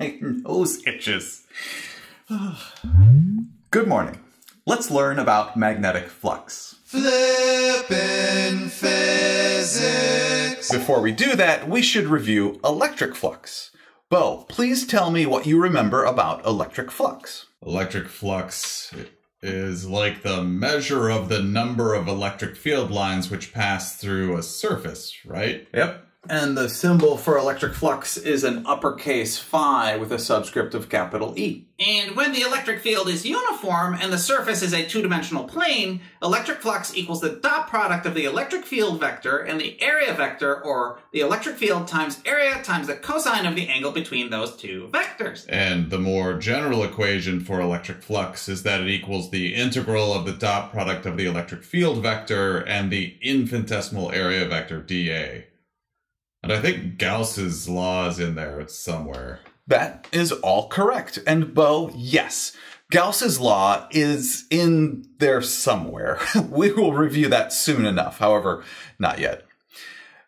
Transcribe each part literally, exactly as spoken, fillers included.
My nose itches. Good morning. Let's learn about magnetic flux. Flipping physics. Before we do that, we should review electric flux. Bo, please tell me what you remember about electric flux. Electric flux is like the measure of the number of electric field lines which pass through a surface, right? Yep. And the symbol for electric flux is an uppercase phi with a subscript of capital E. And when the electric field is uniform and the surface is a two-dimensional plane, electric flux equals the dot product of the electric field vector and the area vector, or the electric field times area times the cosine of the angle between those two vectors. And the more general equation for electric flux is that it equals the integral of the dot product of the electric field vector and the infinitesimal area vector dA. And I think Gauss's law is in there somewhere. That is all correct. And Bo, yes, Gauss's law is in there somewhere. We will review that soon enough, however, not yet.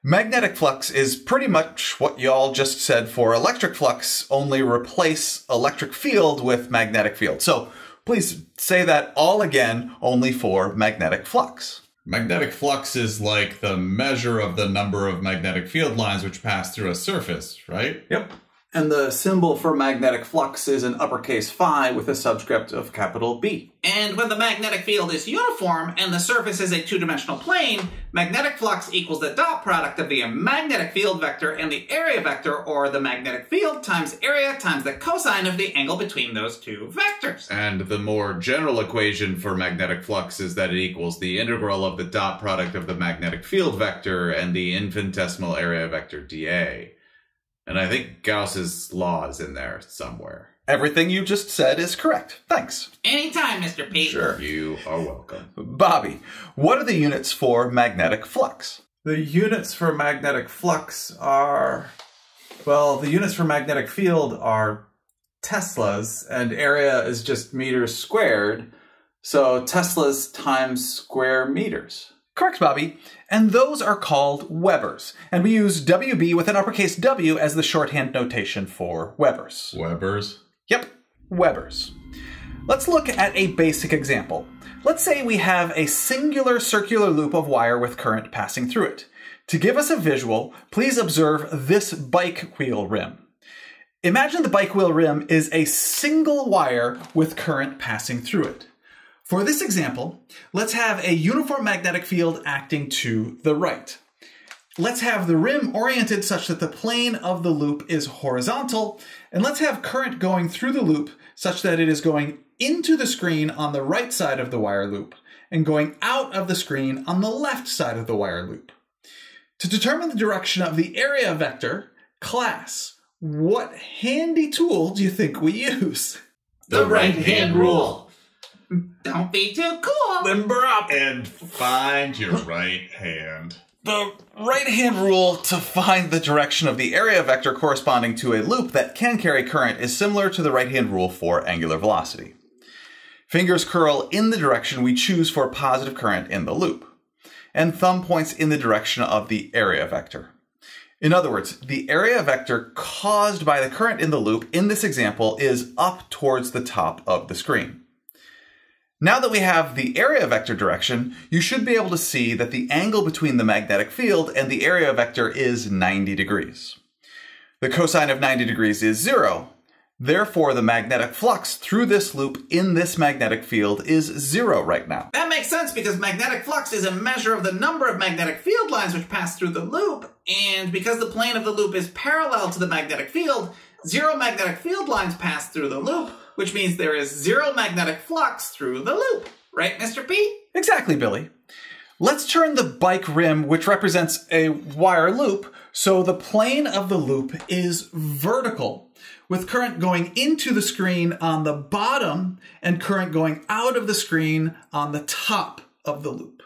Magnetic flux is pretty much what y'all just said for electric flux, only replace electric field with magnetic field. So please say that all again, only for magnetic flux. Magnetic flux is like the measure of the number of magnetic field lines which pass through a surface, right? Yep. And the symbol for magnetic flux is an uppercase phi with a subscript of capital B. And when the magnetic field is uniform and the surface is a two-dimensional plane, magnetic flux equals the dot product of the magnetic field vector and the area vector, or the magnetic field times area times the cosine of the angle between those two vectors. And the more general equation for magnetic flux is that it equals the integral of the dot product of the magnetic field vector and the infinitesimal area vector dA. And I think Gauss's law is in there somewhere. Everything you just said is correct. Thanks. Anytime, Mister P. Sure. You are welcome. Bobby, what are the units for magnetic flux? The units for magnetic flux are... Well, the units for magnetic field are Teslas, and area is just meters squared. So Teslas times square meters. Correct, Bobby. And those are called webers. And we use W B with an uppercase W as the shorthand notation for webers. Webers? Yep, webers. Let's look at a basic example. Let's say we have a singular circular loop of wire with current passing through it. To give us a visual, please observe this bike wheel rim. Imagine the bike wheel rim is a single wire with current passing through it. For this example, let's have a uniform magnetic field acting to the right. Let's have the rim oriented such that the plane of the loop is horizontal, and let's have current going through the loop such that it is going into the screen on the right side of the wire loop and going out of the screen on the left side of the wire loop. To determine the direction of the area vector, class, what handy tool do you think we use? The right-hand rule. Don't be too cool. Limber up and find your right hand. The right hand rule to find the direction of the area vector corresponding to a loop that can carry current is similar to the right hand rule for angular velocity. Fingers curl in the direction we choose for positive current in the loop, and thumb points in the direction of the area vector. In other words, the area vector caused by the current in the loop in this example is up towards the top of the screen. Now that we have the area vector direction, you should be able to see that the angle between the magnetic field and the area vector is ninety degrees. The cosine of ninety degrees is zero. Therefore, the magnetic flux through this loop in this magnetic field is zero right now. That makes sense because magnetic flux is a measure of the number of magnetic field lines which pass through the loop, and because the plane of the loop is parallel to the magnetic field, zero magnetic field lines pass through the loop, which means there is zero magnetic flux through the loop. Right, Mister P? Exactly, Billy. Let's turn the bike rim, which represents a wire loop, so the plane of the loop is vertical, with current going into the screen on the bottom and current going out of the screen on the top of the loop.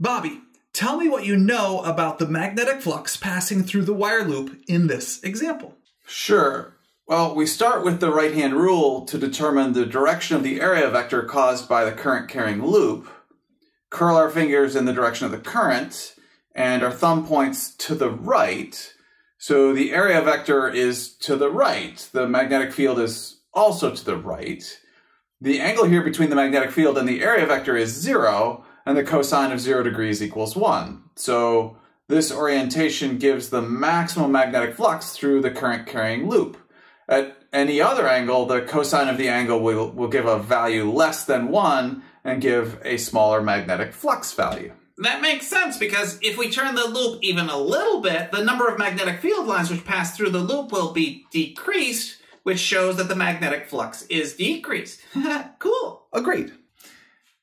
Bobby, tell me what you know about the magnetic flux passing through the wire loop in this example. Sure. Well, we start with the right-hand rule to determine the direction of the area vector caused by the current-carrying loop, curl our fingers in the direction of the current, and our thumb points to the right, So the area vector is to the right. The magnetic field is also to the right. The angle here between the magnetic field and the area vector is zero, and the cosine of zero degrees equals one. So this orientation gives the maximum magnetic flux through the current carrying loop. At any other angle, the cosine of the angle will, will give a value less than one and give a smaller magnetic flux value. That makes sense, because if we turn the loop even a little bit, the number of magnetic field lines which pass through the loop will be decreased, which shows that the magnetic flux is decreased. Cool. Agreed.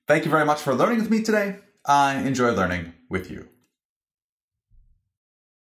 Thank you very much for learning with me today. I enjoy learning with you.